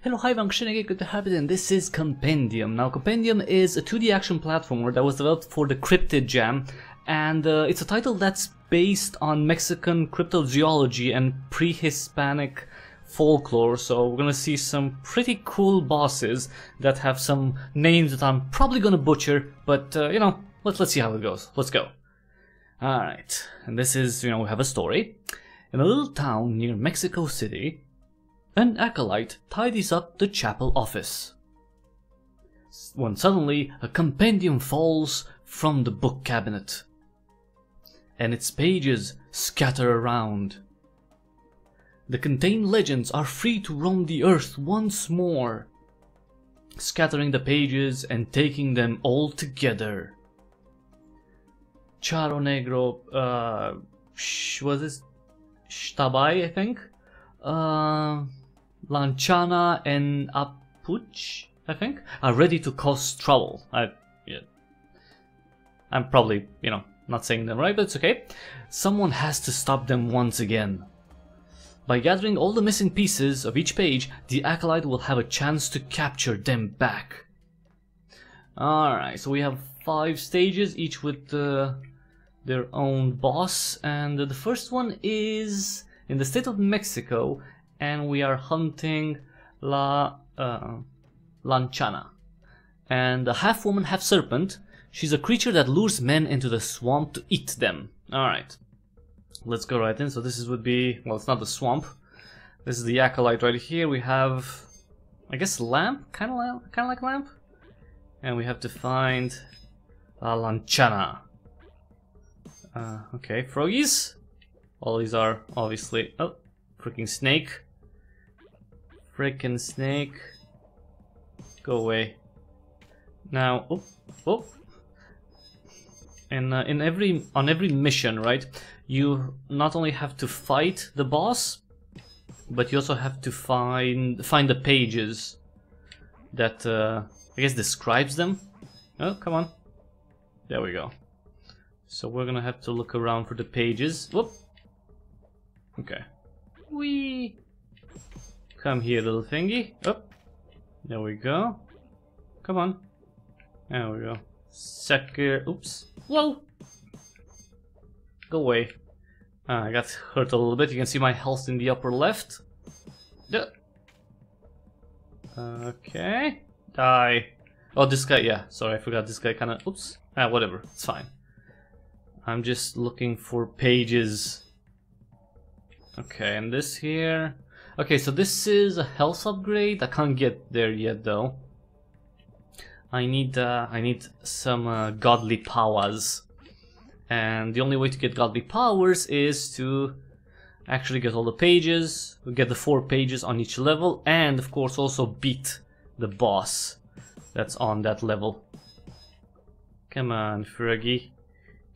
Hello, hi, I'm Charro Negro, good to have it, and this is Compendium. Now, Compendium is a 2D action platformer that was developed for the Cryptid Jam, and it's a title that's based on Mexican cryptozoology and pre-Hispanic folklore, so we're gonna see some pretty cool bosses that have some names that I'm probably gonna butcher, but, you know, let's see how it goes. Let's go. Alright, and this is, you know, we have a story. In a little town near Mexico City, an acolyte tidies up the chapel office, when suddenly a compendium falls from the book cabinet, and its pages scatter around. The contained legends are free to roam the earth once more, scattering the pages and taking them all together. Charro Negro, was this Xtabay, I think? Lanchana and Ah Puch, I think, are ready to cause trouble. I'm probably, you know, not saying them right, but it's okay. Someone has to stop them once again. By gathering all the missing pieces of each page, the acolyte will have a chance to capture them back. Alright, so we have 5 stages, each with their own boss, and the first one is in the state of Mexico, and we are hunting Lanchana. And the half-woman, half-serpent, she's a creature that lures men into the swamp to eat them. Alright, let's go right in. So this would be, well, it's not the swamp. This is the acolyte right here. We have, I guess, lamp? Kind of like lamp? And we have to find Lanchana. Okay, froggies? All these are obviously, oh, freaking snake. Freaking snake. Go away. Now, oh, oh. And on every mission, right, you not only have to fight the boss, but you also have to find the pages that, I guess, describes them. Oh, come on. There we go. So we're gonna have to look around for the pages. Whoop. Okay. Whee! Come here, little thingy. Oh. There we go. Come on. There we go. Sucker. Oops. Whoa! Go away. I got hurt a little bit. You can see my health in the upper left. Okay. Die. Oh, this guy. Yeah. Sorry, I forgot. This guy kind of. Oops. Whatever. It's fine. I'm just looking for pages. Okay, and this here. Okay, so this is a health upgrade. I can't get there yet, though. I need some godly powers, and the only way to get godly powers is to actually get all the pages, get the 4 pages on each level, and of course also beat the boss that's on that level. Come on, Fergie.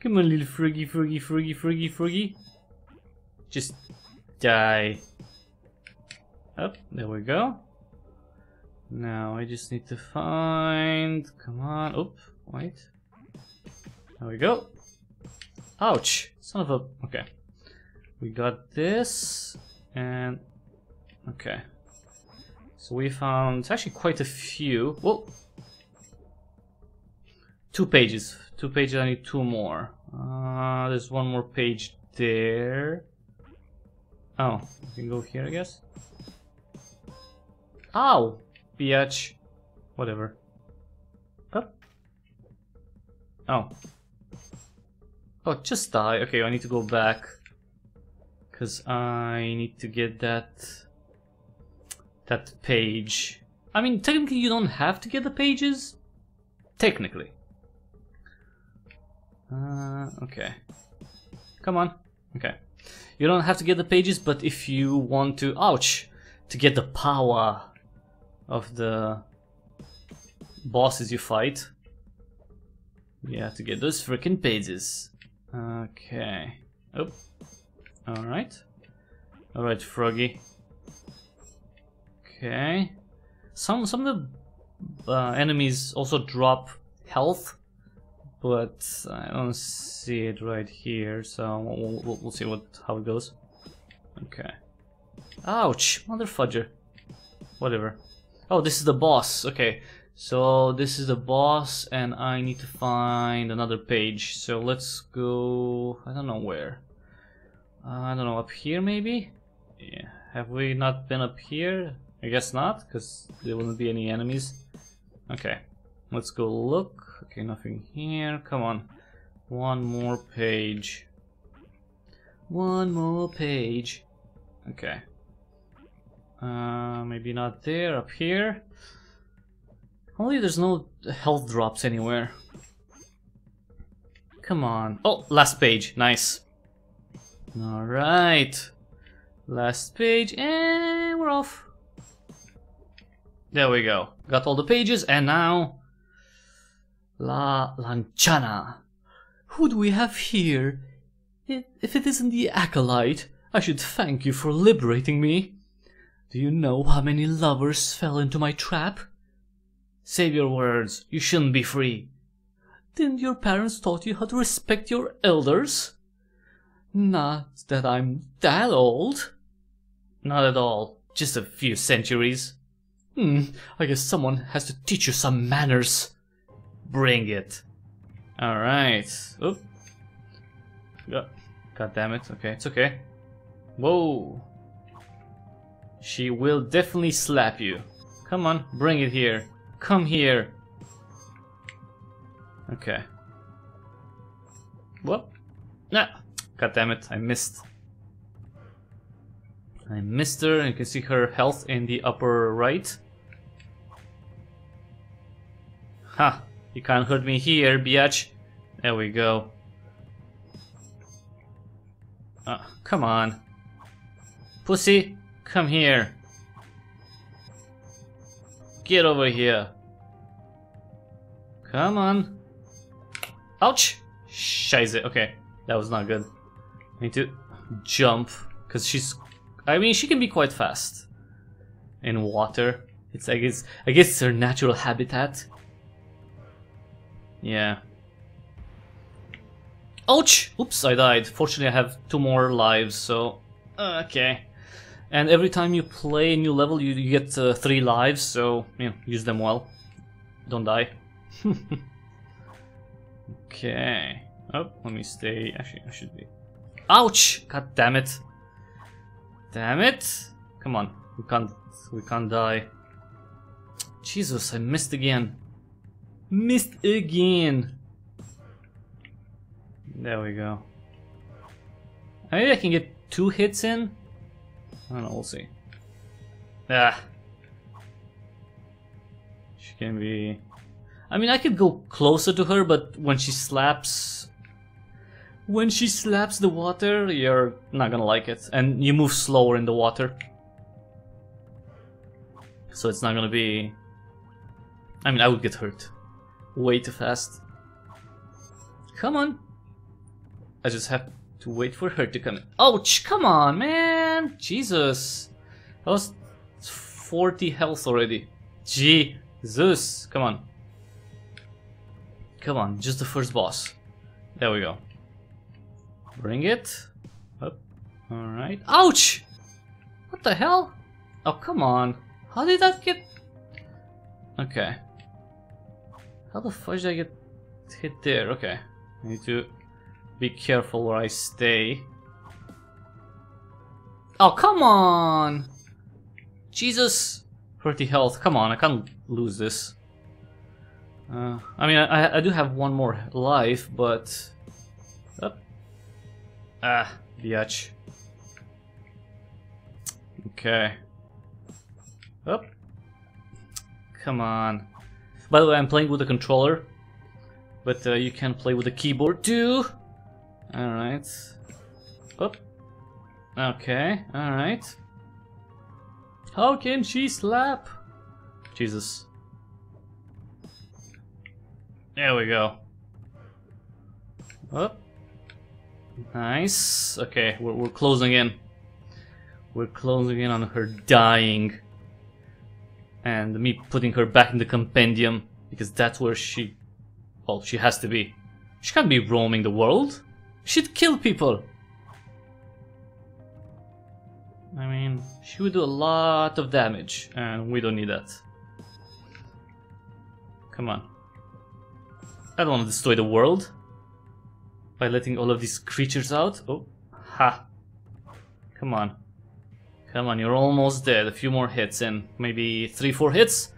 Come on, little Fergie. Just die. Up, there we go. Now I just need to find. Come on. Oop, wait. There we go. Ouch! Son of a. Okay. We got this. And. Okay. So we found. It's actually quite a few. Whoa! 2 pages. 2 pages, I need 2 more. There's one more page there. Oh, we can go here, I guess. Ow! Biatch. Whatever. Up. Oh. Oh, just die. Okay, I need to go back. Because I need to get that page. I mean, technically you don't have to get the pages. Technically. Okay. Come on. Okay. You don't have to get the pages, but if you want to, ouch, to get the power of the bosses you fight, you have to get those freaking pages. Okay. Oh. Alright. Alright, Froggy. Okay. Some of the enemies also drop health, but I don't see it right here, so we'll see how it goes. Okay. Ouch, motherfudger. whatever. Oh, this is the boss. Okay, so this is the boss and I need to find another page. So let's go, I don't know where. I don't know, up here maybe? Yeah. Have we not been up here? I guess not, because there wouldn't be any enemies. Okay, let's go look. Okay, nothing here. Come on. One more page. One more page. Okay. Maybe not there, up here. Only there's no health drops anywhere. Come on. Oh, last page. Nice. Alright. Last page, and we're off. There we go. Got all the pages, and now... La Lanchana. Who do we have here? If it isn't the acolyte, I should thank you for liberating me. Do you know how many lovers fell into my trap? Save your words. You shouldn't be free. Didn't your parents taught you how to respect your elders? Not that I'm that old. Not at all. Just a few centuries. I guess someone has to teach you some manners. Bring it. Alright. Oop. God damn it. Okay, it's okay. Whoa. She will definitely slap you. Come on, bring it here. Come here. Okay. What? Nah. God damn it, I missed. I missed her, and you can see her health in the upper right. Ha! You can't hurt me here, biatch. There we go. Come on. Pussy, come here. Get over here. Come on. Ouch! Scheiße, okay. That was not good. I need to jump, because she's... I mean, she can be quite fast in water. It's, I guess it's her natural habitat. Yeah. Ouch! Oops, I died. Fortunately, I have 2 more lives, so... okay. And every time you play a new level, you get 3 lives, so, you know, use them well. Don't die. Okay. Oh, let me stay. Actually, I should be... Ouch! God damn it. Damn it! Come on, we can't die. Jesus, I missed again. Missed again. There we go. Maybe I can get 2 hits in. I don't know. We'll see. Ah. She can be. I mean, I could go closer to her, but when she slaps the water, you're not gonna like it. And you move slower in the water. So it's not gonna be... I mean, I would get hurt. Way too fast. Come on. I just have to wait for her to come in. Ouch! Come on, man! Jesus. I lost 40 health already. Jesus. Come on. Come on, just the first boss. There we go. Bring it up. Alright. Ouch! What the hell? Oh, come on. How did that get... Okay. How the fuck did I get hit there? Okay. I need to be careful where I stay. Oh, come on! Jesus! 30 health. Come on, I can't lose this. I mean, I do have 1 more life, but... Ah, biatch. Okay. Up. Come on. By the way, I'm playing with a controller, but you can play with a keyboard too. All right. Up. Okay. All right. How can she slap? Jesus. There we go. Up. Nice. Okay, we're closing in. We're closing in on her dying. And me putting her back in the compendium. Because that's where she... Well, she has to be. She can't be roaming the world. She'd kill people. I mean, she would do a lot of damage, and we don't need that. Come on. I don't want to destroy the world by letting all of these creatures out. Oh, ha. Come on. Come on, you're almost dead. A few more hits and maybe 3-4 hits.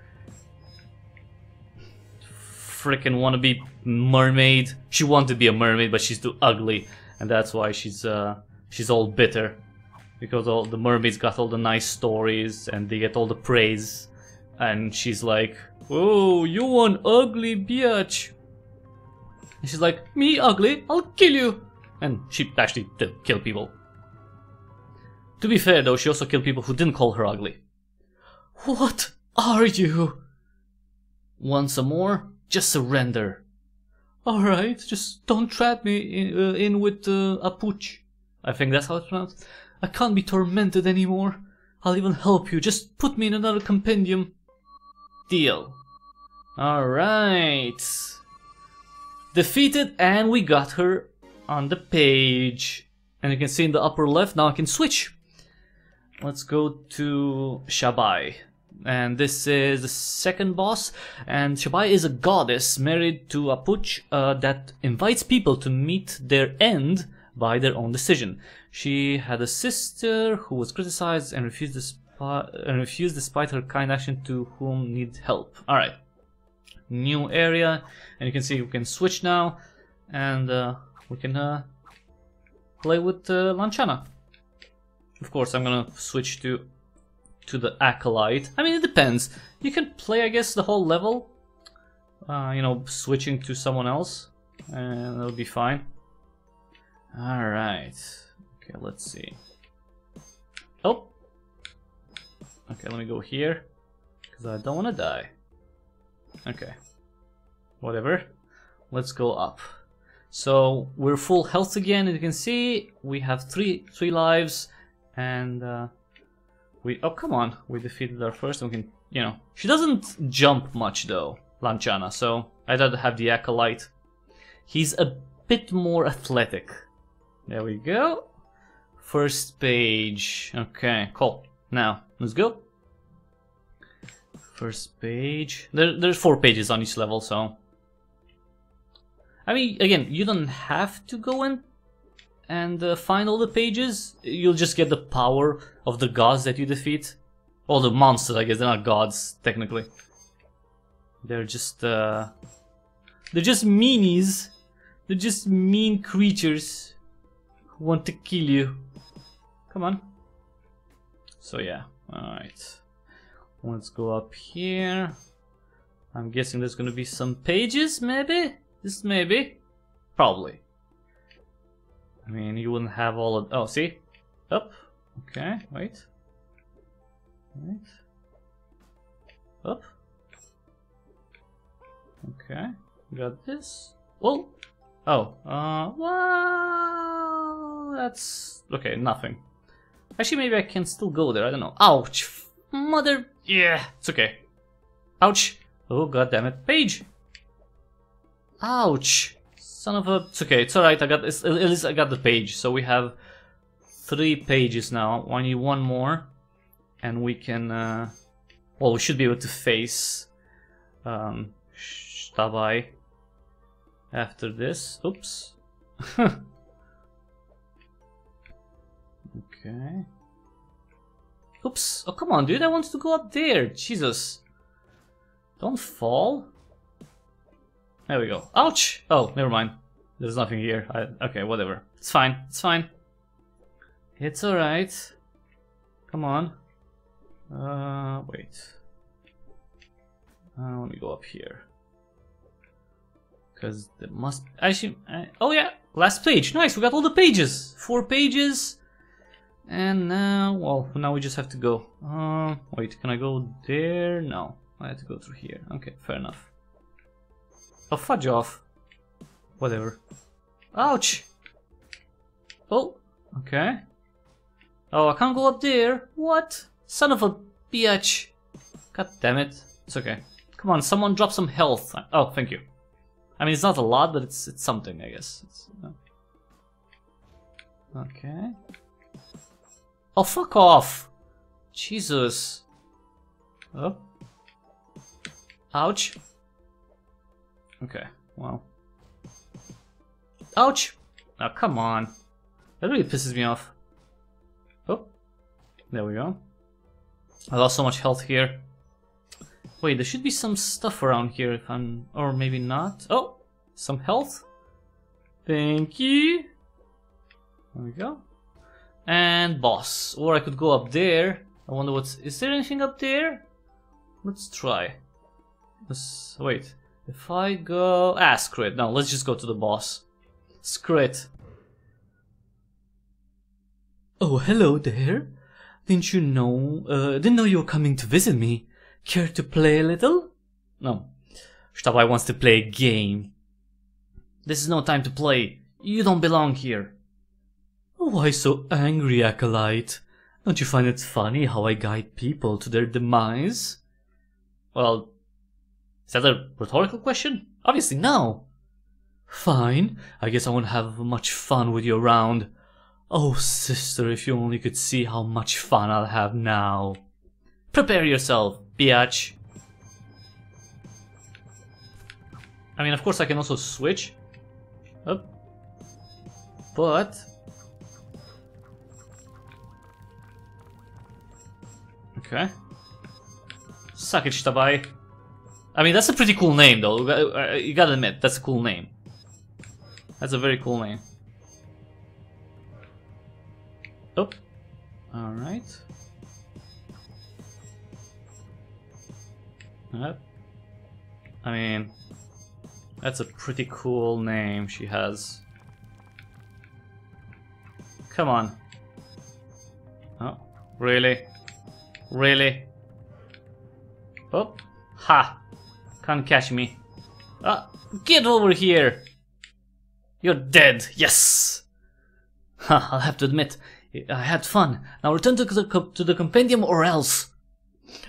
Frickin' wannabe mermaid. She wanted to be a mermaid, but she's too ugly, and that's why she's all bitter. Because all the mermaids got all the nice stories and they get all the praise, and she's like, "Oh, you an ugly bitch." And she's like, "Me ugly? I'll kill you." And she actually did kill people. To be fair though, she also killed people who didn't call her ugly. What are you? Want some more? Just surrender. Alright, just don't trap me in with Ah Puch. I think that's how it's pronounced. I can't be tormented anymore. I'll even help you. Just put me in another compendium. Deal. Alright. Defeated, and we got her on the page. And you can see in the upper left, now I can switch. Let's go to Xtabay. And this is the second boss. And Xtabay is a goddess married to Ah Puch that invites people to meet their end by their own decision. She had a sister who was criticized and refused despite her kind action to whom need help. Alright. New area. And you can see we can switch now. And we can play with Lanchana. Of course, I'm gonna switch to the Acolyte. I mean, it depends. You can play, I guess, the whole level. You know, switching to someone else. And that'll be fine. Alright. Okay, let's see. Oh! Okay, let me go here. Because I don't want to die. Okay. Whatever. Let's go up. So, we're full health again. As you can see, we have three lives. And, we... Oh, come on. We defeated her first. And we can, you know... She doesn't jump much, though, Lanchana. So, I'd rather have the Acolyte. He's a bit more athletic. There we go. First page. Okay, cool. Now, let's go. First page. There's 4 pages on each level, so... I mean, again, you don't have to go and find all the pages. You'll just get the power of the gods that you defeat. All the monsters, I guess. They're not gods, technically. They're just... they're just meanies. They're just mean creatures who want to kill you. Come on. So yeah, alright. Let's go up here. I'm guessing there's gonna be some pages, maybe? Just maybe? Probably. I mean, you wouldn't have all of... Oh, see? Up. Okay, wait. Wait. Up. Okay, got this. Oh! Oh, well, that's... Okay, nothing. Actually, maybe I can still go there, I don't know. Ouch! Mother... Yeah, it's okay. Ouch! Oh, goddammit, page! Ouch! Son of a... It's okay, it's alright, I got this. At least I got the page. So we have 3 pages now. I need one more. And we can... well, we should be able to face... Xtabay. After this, oops. Okay. Oops. Oh, come on, dude. I wanted to go up there. Jesus. Don't fall. There we go. Ouch. Oh, never mind. There's nothing here. Okay, whatever. It's fine. It's fine. It's alright. Come on. Wait. Let me go up here. Because there must... Actually, oh yeah, last page. Nice, we got all the pages. 4 pages. And now, well, now we just have to go. Wait, can I go there? No, I have to go through here. Okay, fair enough. Oh, fudge off. Whatever. Ouch! Oh, okay. Oh, I can't go up there. What? Son of a bitch. God damn it. It's okay. Come on, someone drop some health. Oh, thank you. I mean, it's not a lot, but it's something, I guess. It's, okay. Oh, fuck off! Jesus. Oh. Ouch. Okay, wow. Ouch! Oh, come on. That really pisses me off. Oh. There we go. I lost so much health here. Wait, there should be some stuff around here if I'm... or maybe not. Oh! Some health. Thank you. There we go. And boss. Or I could go up there. I wonder what's... is there anything up there? Let's try. Let's... wait. If I go... ah, screw it. No, let's just go to the boss. Screw it. Oh, hello there. Didn't you know... didn't know you were coming to visit me. Care to play a little? No. Xtabay wants to play a game. This is no time to play. You don't belong here. Why so angry, Acolyte? Don't you find it funny how I guide people to their demise? Well, is that a rhetorical question? Obviously no. Fine, I guess I won't have much fun with you around. Oh sister, if you only could see how much fun I'll have now. Prepare yourself, biatch. I mean, of course I can also switch up, but... okay. Suck it, Xtabay. I mean, that's a pretty cool name, though. You gotta admit, that's a cool name. That's a very cool name. Oh. Alright. Yep. I mean... that's a pretty cool name she has. Come on. Oh, really? Really? Oh, ha! Can't catch me. Ah, get over here! You're dead, yes! Ha, I'll have to admit, I had fun. Now return to the compendium or else.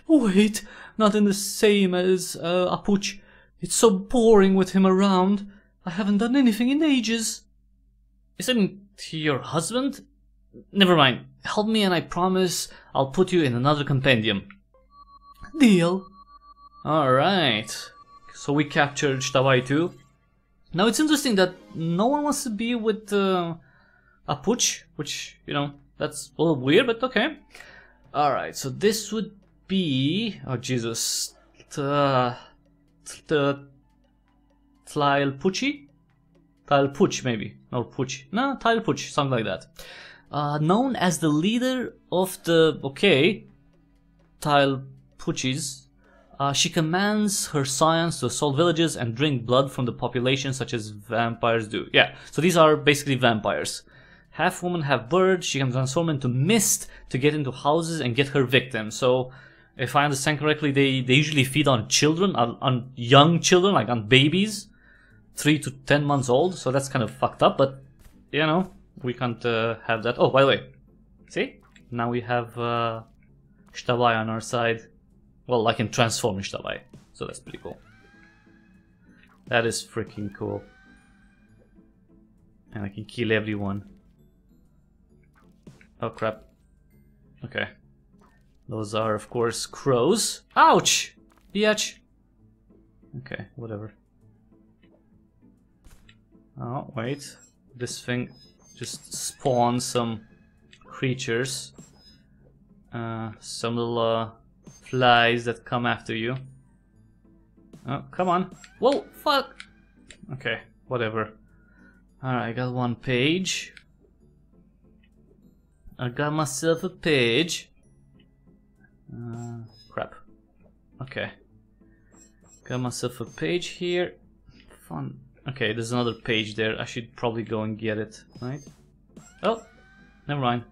Wait, not in the same as Ah Puch. It's so boring with him around. I haven't done anything in ages. Isn't he your husband? Never mind. Help me and I promise I'll put you in another compendium. Deal. Alright. So we captured Xtabay too. Now it's interesting that no one wants to be with Ah Puch, which, you know, that's a little weird, but okay. Alright, so this would be... oh, Jesus. Tlahuelpuchi? Tlahuelpuchi, maybe. Or Puch. No, Tlahuelpuchi, something like that. Known as the leader of the... okay. Tlahuelpuchis. She commands her scions to assault villages and drink blood from the population, such as vampires do. Yeah, so these are basically vampires. Half woman, half bird. She can transform into mist to get into houses and get her victims. So... if I understand correctly, they usually feed on children, on young children, like on babies, 3 to 10 months old. So that's kind of fucked up, but you know, we can't have that. Oh, by the way, see, now we have Xtabay on our side. Well, I can transform Xtabay, so that's pretty cool. That is freaking cool, and I can kill everyone. Oh crap. Okay. Those are, of course, crows. Ouch! Biatch! Okay, whatever. Oh, wait. This thing just spawns some creatures. Some little flies that come after you. Oh, come on. Whoa, fuck! Okay, whatever. Alright, I got one page. I got myself a page. Crap. Okay. Got myself a page here. Fun. Okay, there's another page there. I should probably go and get it, right? Oh, never mind.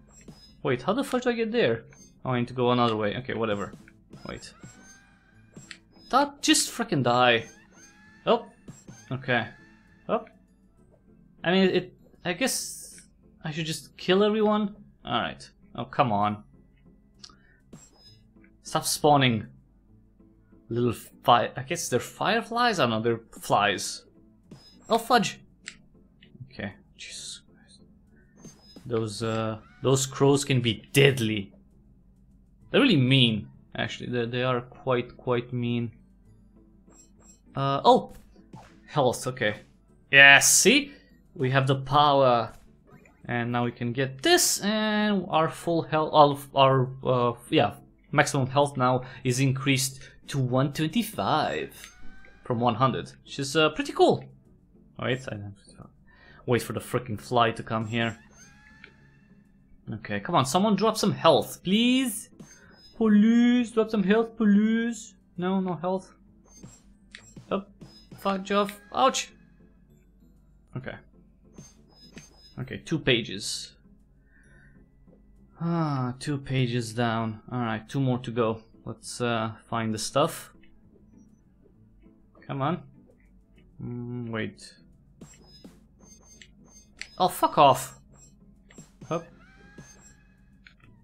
Wait, how the fuck do I get there? Oh, I need to go another way. Okay, whatever. Wait. That just freaking die. Oh. Okay. Oh. I mean, it. I guess I should just kill everyone. All right. Oh, come on. Stop spawning little fire. I guess they're fireflies? I don't know, they're flies. Oh, fudge! Okay, Jesus Christ. Those crows can be deadly. They're really mean, actually. They are quite mean. Oh, health. Okay. Yeah. See, we have the power, and now we can get this, and our full health. Our maximum health now is increased to 125 from 100, which is pretty cool. All right, I have to wait for the freaking fly to come here. Okay, come on, someone drop some health, please. Please, drop some health, please. No, no health. Oh, fuck off. Ouch. Okay. Okay, 2 pages. Ah, 2 pages down. Alright, 2 more to go. Let's find the stuff. Come on. Wait. Oh, fuck off. Up.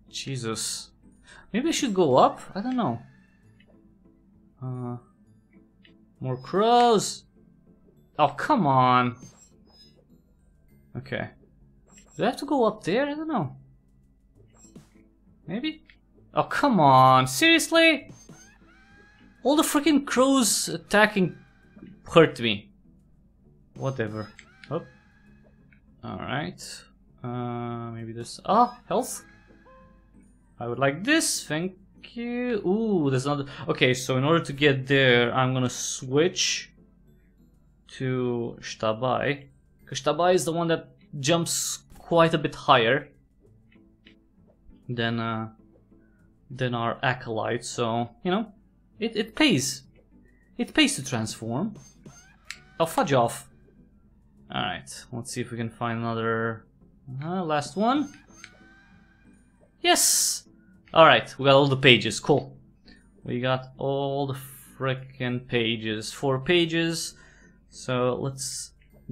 Jesus. Maybe I should go up? I don't know. More crows. Oh, come on. Okay. Do I have to go up there? I don't know. Maybe? Oh, come on. Seriously? All the freaking crows attacking hurt me. Whatever. Oh. Alright. Maybe there's... Oh, health. I would like this. Thank you. Ooh, there's another... Okay, so in order to get there, I'm gonna switch to Xtabay. Xtabay is the one that jumps quite a bit higher than our acolyte, so you know it pays. It pays to transform. Oh, fudge off! All right, let's see if we can find another last one. Yes. All right, we got all the pages. Cool. We got all the frickin' pages. 4 pages. So let's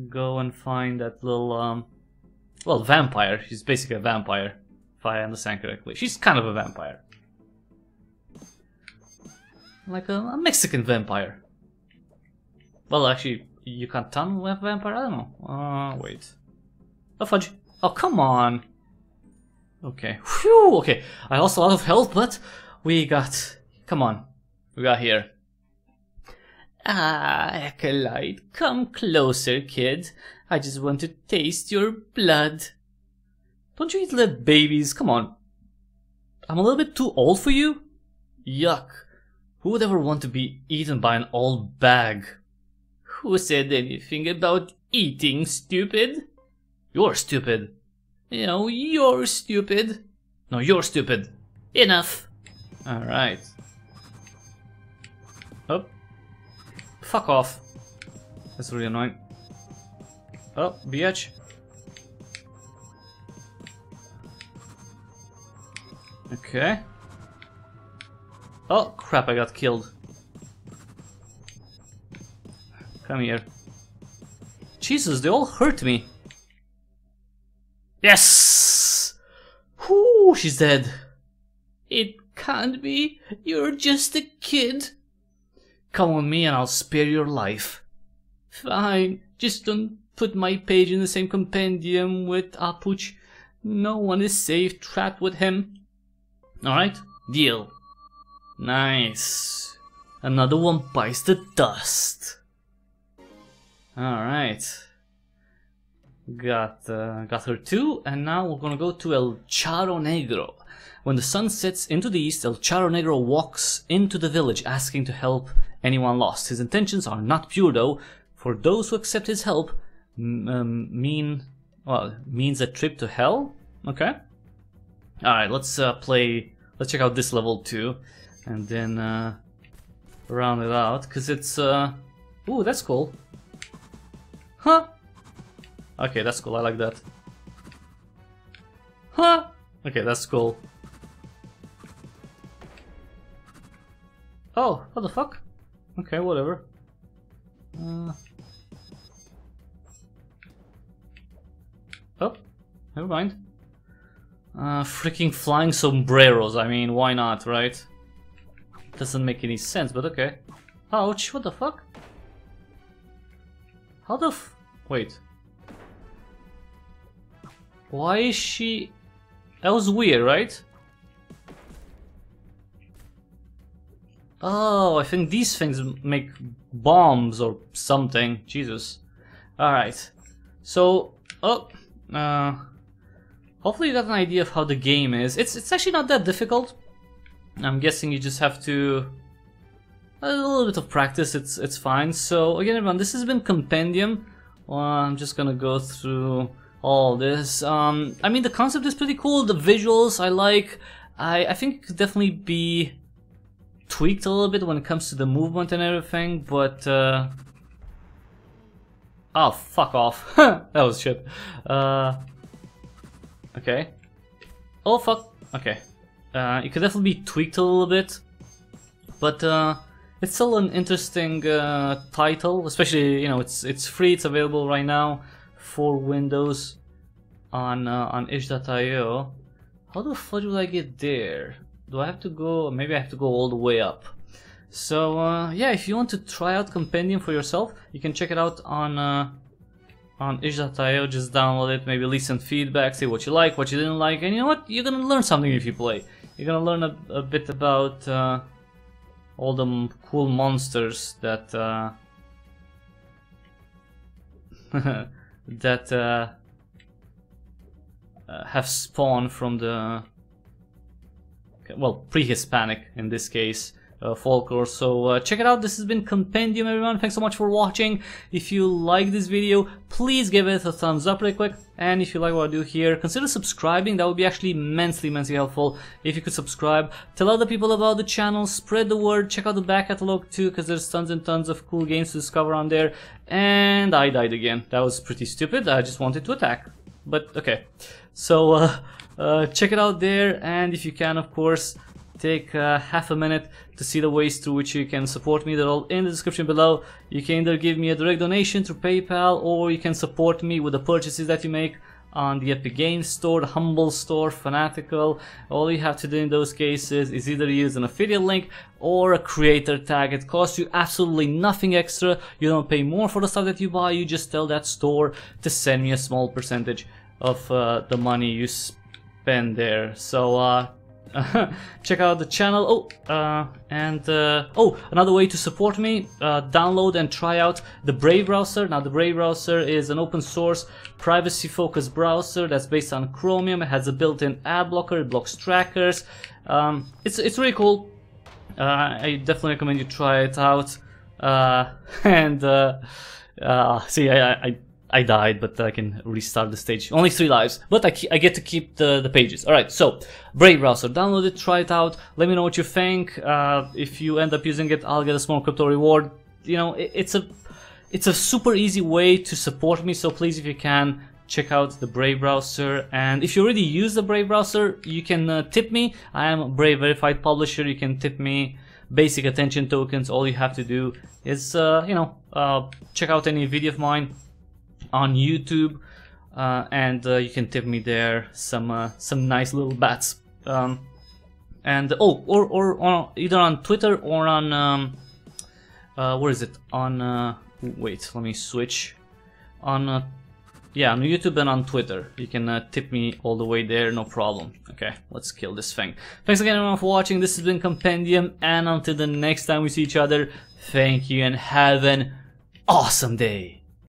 go and find that little well, vampire. She's basically a vampire, if I understand correctly. She's kind of a vampire, like a Mexican vampire. Well, actually, Yucatan vampire. I don't know. Wait. Oh, fudge! Oh, come on. Okay. Whew. Okay. I lost a lot of health, but we got. Come on. We got here. Ah, acolyte, come closer, kid. I just want to taste your blood. Don't you eat little babies? Come on. I'm a little bit too old for you? Yuck. Who would ever want to be eaten by an old bag? Who said anything about eating, stupid? You're stupid. You know, you're stupid. No, you're stupid. Enough. Alright. Oh. Fuck off. That's really annoying. Oh, bitch. Okay. Oh, crap, I got killed. Come here. Jesus, they all hurt me. Yes! Whoo, she's dead. It can't be. You're just a kid. Come on me and I'll spare your life. Fine, just don't put my page in the same compendium with Ah Puch. No one is safe trapped with him. Alright, deal. Nice. Another one bites the dust. Alright. Got her too, and now we're gonna go to El Charro Negro. When the sun sets into the east, El Charro Negro walks into the village asking to help anyone lost. His intentions are not pure though, for those who accept his help means a trip to hell? Okay. Alright, let's check out this level too, and then round it out, because it's, ooh, that's cool. Huh! Okay, that's cool, I like that. Huh! Okay, that's cool. Oh, what the fuck? Okay, whatever. Oh, never mind. Freaking flying sombreros, I mean, why not, right? Doesn't make any sense, but okay. Ouch, what the fuck? How the f- wait. Why is she elsewhere, right? Oh, I think these things make bombs or something. Jesus. Alright. So, hopefully you got an idea of how the game is. It's actually not that difficult. I'm guessing you just have to... a little bit of practice, it's fine. So, again, everyone, this has been Compendium. I'm just gonna go through all this. I mean, the concept is pretty cool. The visuals I like. I think it could definitely be tweaked a little bit when it comes to the movement and everything, but oh, fuck off. That was shit. Okay. Oh, fuck. Okay. It could definitely be tweaked a little bit, but it's still an interesting title, especially, you know, it's free. It's available right now for Windows on itch.io. How the fudge will I get there? Do I have to go? Maybe I have to go all the way up. So yeah, if you want to try out Compendium for yourself, you can check it out on itch.io. Just download it, maybe leave some feedback, see what you like, what you didn't like, and you know what? You're gonna learn something if you play. You're gonna learn a bit about all the cool monsters that that have spawned from the... well, pre-Hispanic in this case, folklore. So check it out. This has been Compendium, everyone. Thanks so much for watching. If you like this video, please give it a thumbs up really quick, and if you like what I do here, consider subscribing. That would be actually immensely helpful if you could subscribe. Tell other people about the channel, spread the word, check out the back catalog too, because there's tons and tons of cool games to discover on there. And I died again. That was pretty stupid. I just wanted to attack, but okay. So check it out there, and if you can, of course, take half a minute to see the ways through which you can support me. They're all in the description below. You can either give me a direct donation through PayPal, or you can support me with the purchases that you make on the Epic Games Store, the Humble Store, Fanatical. All you have to do in those cases is either use an affiliate link or a creator tag. It costs you absolutely nothing extra. You don't pay more for the stuff that you buy. You just tell that store to send me a small percentage of the money you spend there. So check out the channel. Oh, and oh, another way to support me, download and try out the Brave Browser. Now, the Brave Browser is an open source, privacy focused browser that's based on Chromium. It has a built-in ad blocker. It blocks trackers. It's really cool. I definitely recommend you try it out. See, I died, but I can restart the stage. Only 3 lives, but I get to keep the pages. Alright, so Brave Browser, download it, try it out, let me know what you think. If you end up using it, I'll get a small crypto reward. You know, it's a super easy way to support me, so please, if you can, check out the Brave Browser. And if you already use the Brave Browser, you can tip me. I am a Brave Verified Publisher. You can tip me basic attention tokens. All you have to do is, you know, check out any video of mine on YouTube, and you can tip me there some nice little bats. And oh, or on, either on Twitter or on where is it? On wait, let me switch. On yeah, on YouTube and on Twitter, you can tip me all the way there, no problem. Okay, let's kill this thing. Thanks again, everyone, for watching. This has been Compendium, and until the next time we see each other, thank you and have an awesome day.